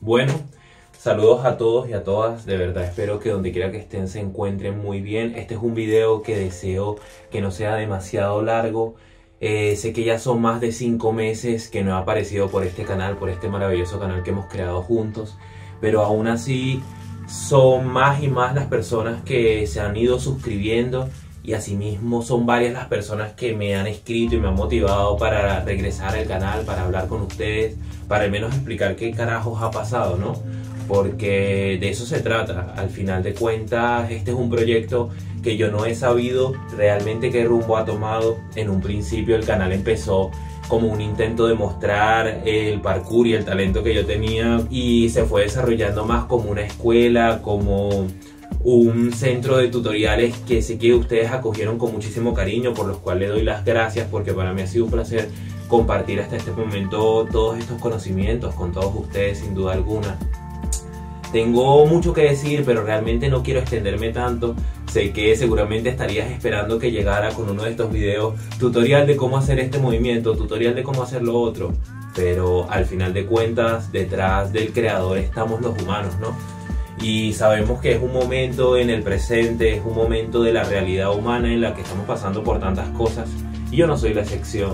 Bueno, saludos a todos y a todas, de verdad espero que donde quiera que estén se encuentren muy bien. Este es un video que deseo que no sea demasiado largo. Sé que ya son más de 5 meses que no he aparecido por este canal, por este maravilloso canal que hemos creado juntos, pero aún así son más y más las personas que se han ido suscribiendo y asimismo son varias las personas que me han escrito y me han motivado para regresar al canal, para hablar con ustedes, para al menos explicar qué carajos ha pasado, ¿no? Porque de eso se trata. Al final de cuentas, este es un proyecto que yo no he sabido realmente qué rumbo ha tomado. En un principio el canal empezó como un intento de mostrar el parkour y el talento que yo tenía, y se fue desarrollando más como una escuela, como un centro de tutoriales que sé que ustedes acogieron con muchísimo cariño, por los cuales le doy las gracias, porque para mí ha sido un placer compartir hasta este momento todos estos conocimientos con todos ustedes, sin duda alguna. Tengo mucho que decir, pero realmente no quiero extenderme tanto. Sé que seguramente estarías esperando que llegara con uno de estos videos, tutorial de cómo hacer este movimiento, tutorial de cómo hacer lo otro, pero al final de cuentas, detrás del creador estamos los humanos, ¿no? Y sabemos que es un momento en el presente, es un momento de la realidad humana en la que estamos pasando por tantas cosas, y yo no soy la excepción.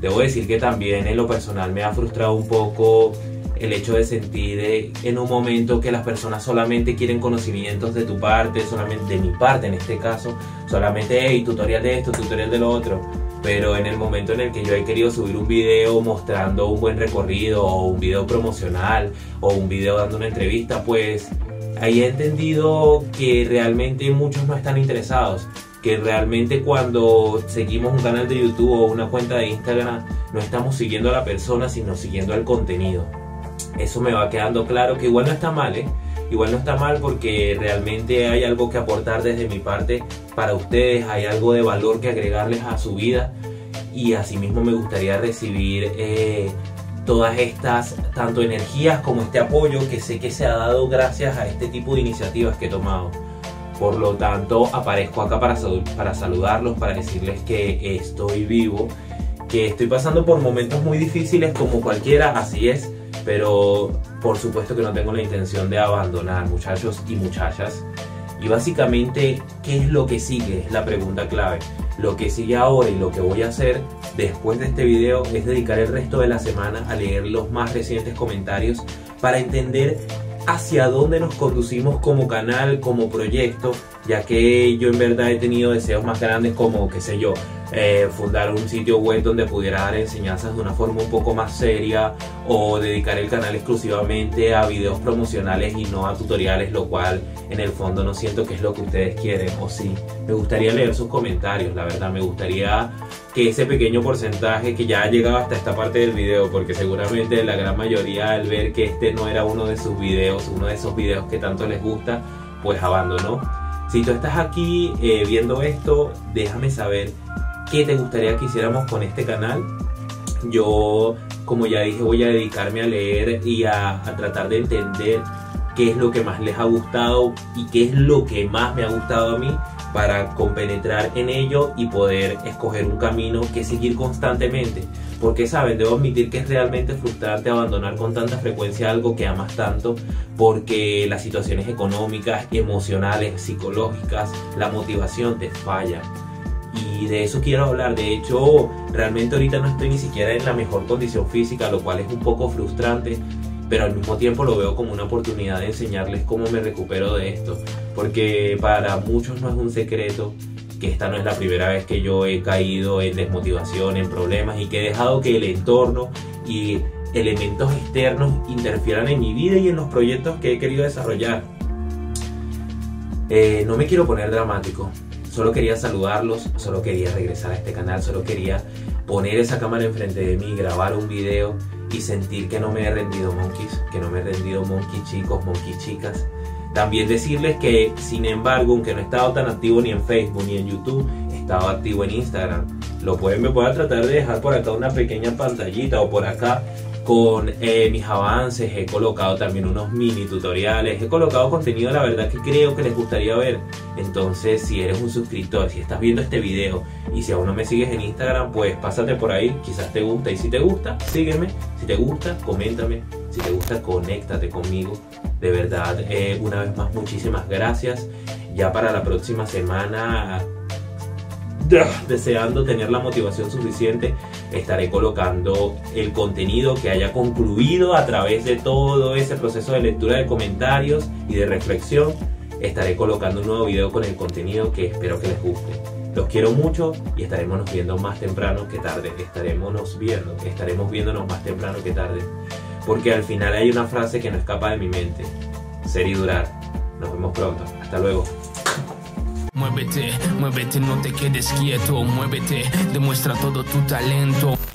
Debo decir que también en lo personal me ha frustrado un poco el hecho de sentir en un momento que las personas solamente quieren conocimientos de tu parte, solamente de mi parte en este caso, solamente hey, tutorial de esto, tutorial de lo otro. Pero en el momento en el que yo he querido subir un video mostrando un buen recorrido, o un video promocional, o un video dando una entrevista, pues ahí he entendido que realmente muchos no están interesados. Que realmente cuando seguimos un canal de YouTube o una cuenta de Instagram, no estamos siguiendo a la persona, sino siguiendo al contenido. Eso me va quedando claro, que igual no está mal, ¿eh? Igual no está mal, porque realmente hay algo que aportar desde mi parte para ustedes, hay algo de valor que agregarles a su vida, y asimismo me gustaría recibir todas estas, tanto energías como este apoyo que sé que se ha dado gracias a este tipo de iniciativas que he tomado. Por lo tanto, aparezco acá para saludarlos, para decirles que estoy vivo, que estoy pasando por momentos muy difíciles como cualquiera, así es, pero por supuesto que no tengo la intención de abandonar, muchachos y muchachas. Y básicamente, ¿qué es lo que sigue? Es la pregunta clave. Lo que sigue ahora y lo que voy a hacer después de este video es dedicar el resto de la semana a leer los más recientes comentarios para entender hacia dónde nos conducimos como canal, como proyecto, ya que yo en verdad he tenido deseos más grandes como, qué sé yo, fundar un sitio web donde pudiera dar enseñanzas de una forma un poco más seria, o dedicar el canal exclusivamente a videos promocionales y no a tutoriales, lo cual en el fondo no siento que es lo que ustedes quieren, o sí. Me gustaría leer sus comentarios, la verdad, me gustaría que ese pequeño porcentaje que ya ha llegado hasta esta parte del video, porque seguramente la gran mayoría al ver que este no era uno de sus videos, uno de esos videos que tanto les gusta, pues abandonó. Si tú estás aquí viendo esto, déjame saber qué te gustaría que hiciéramos con este canal. Yo, como ya dije, voy a dedicarme a leer y a tratar de entender qué es lo que más les ha gustado y qué es lo que más me ha gustado a mí, para compenetrar en ello y poder escoger un camino que seguir constantemente. Porque saben, debo admitir que es realmente frustrante abandonar con tanta frecuencia algo que amas tanto, porque las situaciones económicas, emocionales, psicológicas, la motivación te falla. Y de eso quiero hablar. De hecho, realmente ahorita no estoy ni siquiera en la mejor condición física, lo cual es un poco frustrante, pero al mismo tiempo lo veo como una oportunidad de enseñarles cómo me recupero de esto, porque para muchos no es un secreto que esta no es la primera vez que yo he caído en desmotivación, en problemas, y que he dejado que el entorno y elementos externos interfieran en mi vida y en los proyectos que he querido desarrollar. No me quiero poner dramático, solo quería saludarlos, solo quería regresar a este canal, solo quería poner esa cámara enfrente de mí, grabar un video y sentir que no me he rendido, monkeys, que no me he rendido, monkeys chicos, monkeys chicas. También decirles que, sin embargo, aunque no he estado tan activo ni en Facebook ni en YouTube, he estado activo en Instagram. Me puedo tratar de dejar por acá una pequeña pantallita, o por acá, con mis avances, he colocado también unos mini tutoriales, he colocado contenido la verdad que creo que les gustaría ver. Entonces si eres un suscriptor, si estás viendo este video y si aún no me sigues en Instagram, pues pásate por ahí, quizás te gusta, y si te gusta, sígueme, si te gusta, coméntame, si te gusta, conéctate conmigo. De verdad, una vez más, muchísimas gracias. Ya para la próxima semana, deseando tener la motivación suficiente, estaré colocando el contenido que haya concluido a través de todo ese proceso de lectura de comentarios y de reflexión. Estaré colocando un nuevo video con el contenido que espero que les guste. Los quiero mucho y estaremos viendo más temprano que tarde. Estaremos viéndonos más temprano que tarde. Porque al final hay una frase que no escapa de mi mente: ser y durar. Nos vemos pronto. Hasta luego. Muévete, muévete, no te quedes quieto, muévete, demuestra todo tu talento.